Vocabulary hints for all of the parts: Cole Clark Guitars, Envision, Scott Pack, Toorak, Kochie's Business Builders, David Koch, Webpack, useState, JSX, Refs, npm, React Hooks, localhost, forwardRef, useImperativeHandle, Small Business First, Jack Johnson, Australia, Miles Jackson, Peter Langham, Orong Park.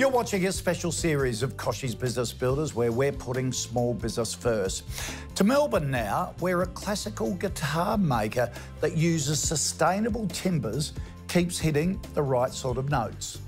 You're watching a special series of Kochie's Business Builders where we're putting small business first. To Melbourne now, where a classical guitar maker that uses sustainable timbers keeps hitting the right sort of notes.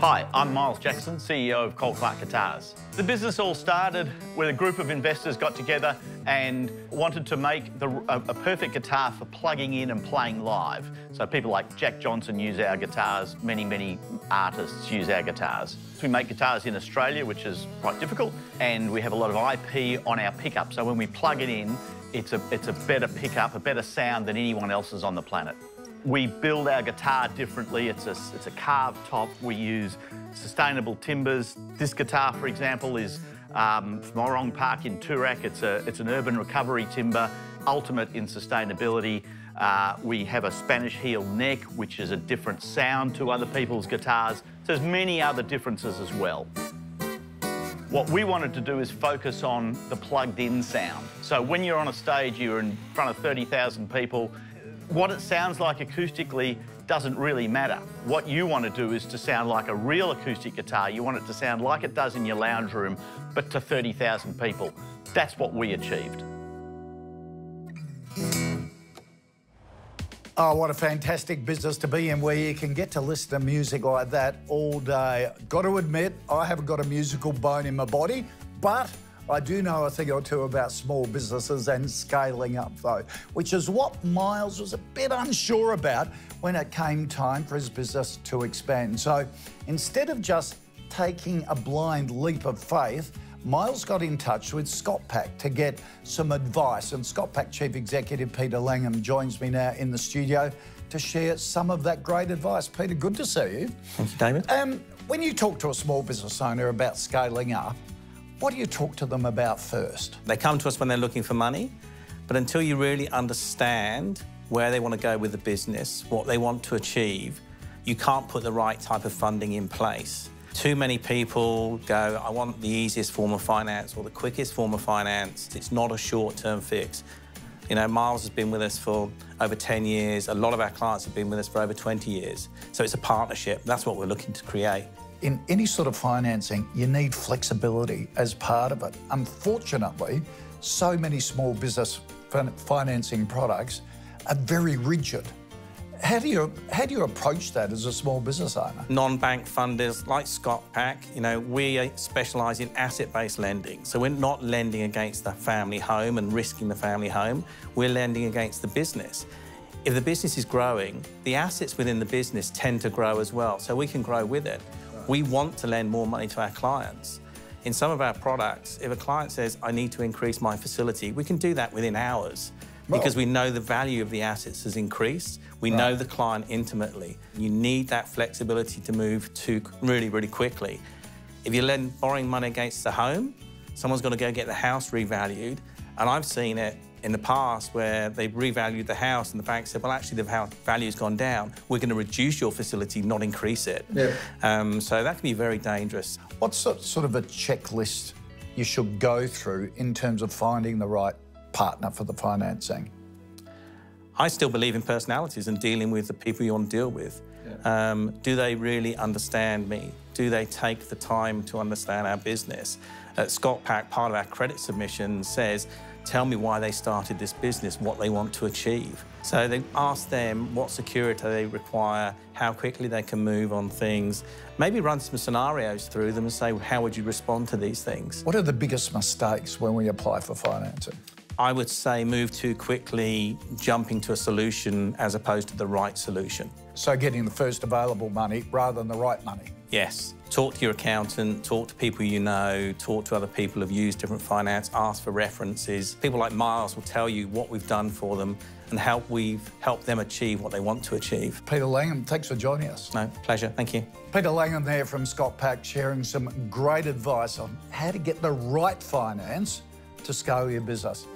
Hi, I'm Miles Jackson, CEO of Cole Clark Guitars. The business all started when a group of investors got together and wanted to make a perfect guitar for plugging in and playing live. So people like Jack Johnson use our guitars, many, many artists use our guitars. We make guitars in Australia, which is quite difficult, and we have a lot of IP on our pickup. So when we plug it in, it's a better pickup, a better sound than anyone else's on the planet. We build our guitar differently. It's a carved top. We use sustainable timbers. This guitar, for example, is from Orong Park in Toorak. It's an urban recovery timber, ultimate in sustainability. We have a Spanish heel neck, which is a different sound to other people's guitars. So there's many other differences as well. What we wanted to do is focus on the plugged-in sound. So when you're on a stage, you're in front of 30,000 people. What it sounds like acoustically doesn't really matter. What you want to do is to sound like a real acoustic guitar. You want it to sound like it does in your lounge room, but to 30,000 people. That's what we achieved. Oh, what a fantastic business to be in, where you can get to listen to music like that all day. Got to admit, I haven't got a musical bone in my body, but I do know a thing or two about small businesses and scaling up, though, which is what Miles was a bit unsure about when it came time for his business to expand. So instead of just taking a blind leap of faith, Miles got in touch with Scott Pack to get some advice. And Scott Pack Chief Executive Peter Langham joins me now in the studio to share some of that great advice. Peter, good to see you. Thanks, David. When you talk to a small business owner about scaling up, what do you talk to them about first? They come to us when they're looking for money, but until you really understand where they want to go with the business, what they want to achieve, you can't put the right type of funding in place. Too many people go, I want the easiest form of finance or the quickest form of finance. It's not a short-term fix. You know, Miles has been with us for over 10 years. A lot of our clients have been with us for over 20 years. So it's a partnership. That's what we're looking to create. In any sort of financing, you need flexibility as part of it. Unfortunately, so many small business financing products are very rigid. How do you approach that as a small business owner? Non-bank funders like Scott Pack, you know, we specialise in asset-based lending. So we're not lending against the family home and risking the family home. We're lending against the business. If the business is growing, the assets within the business tend to grow as well, so we can grow with it. We want to lend more money to our clients. In some of our products, if a client says, I need to increase my facility, we can do that within hours because we know the value of the assets has increased. We know the client intimately. You need that flexibility to move to really, really quickly. If you're borrowing money against the home, someone's got to go get the house revalued. And I've seen it in the past where they've revalued the house and the bank said, well, actually, the house value's gone down. We're going to reduce your facility, not increase it. Yeah. So that can be very dangerous. What's sort of a checklist you should go through in terms of finding the right partner for the financing? I still believe in personalities and dealing with the people you want to deal with. Yeah. Do they really understand me? Do they take the time to understand our business? Scott Pack, part of our credit submission, says, tell me why they started this business, what they want to achieve. So they ask them what security they require, how quickly they can move on things, maybe run some scenarios through them and say, how would you respond to these things? What are the biggest mistakes when we apply for financing? I would say move too quickly, jumping to a solution as opposed to the right solution. So getting the first available money rather than the right money? Yes. Talk to your accountant, talk to people you know, talk to other people who've used different finance, ask for references. People like Miles will tell you what we've done for them and how we've helped them achieve what they want to achieve. Peter Langham, thanks for joining us. No, pleasure, thank you. Peter Langham there from Scott Pack sharing some great advice on how to get the right finance to scale your business.